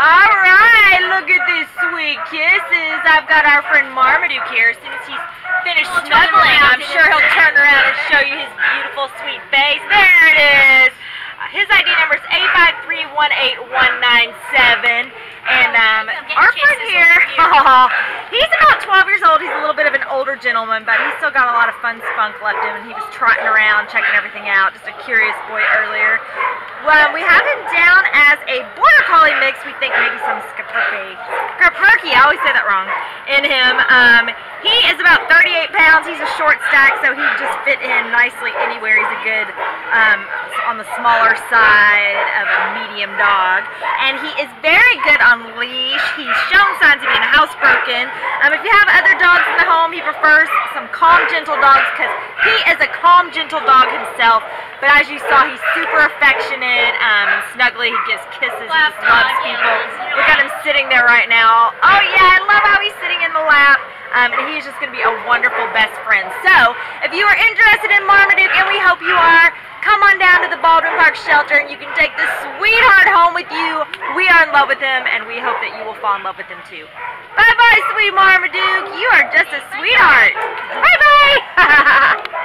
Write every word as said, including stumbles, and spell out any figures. All right, look at these sweet kisses. I've got our friend Marmaduke here. As soon as he's finished we'll snuggling, I'm sure he'll turn around and show you his beautiful, sweet face. There it is. Uh, his I D number is eight five three, one eight one nine seven. And um, our friend here, oh, he's about twelve years old. He's a little bit of an older gentleman, but he's still got a lot of fun spunk left in him. And he was trotting around, checking everything out. Just a curious boy earlier. Well, we have him down as a Border Collie mix. We think maybe some Schipperke. Schipperke, I always say that wrong, in him. Um, he is about thirty-eight pounds. He's a short stack, so he just fit in nicely anywhere. He's a good, um, on the smaller side of a medium dog. And he is very good on leash. He's shown signs of being housebroken. Um, if you have other dogs in the home, he prefers some calm, gentle dogs because he is a calm, gentle dog himself. But as you saw, he's super affectionate um, and snuggly. He gives kisses. He just loves people. Look at him sitting there right now. Oh, yeah, I love how he's sitting in the lap. Um, and he's just going to be a wonderful best friend. So, if you are interested in Marmaduke, and we hope you are, come on down to the Baldwin Park shelter, and you can take this sweetheart home with you. We are in love with him, and we hope that you will fall in love with him, too. Bye-bye, sweet Marmaduke. You are just a sweetheart. Bye-bye.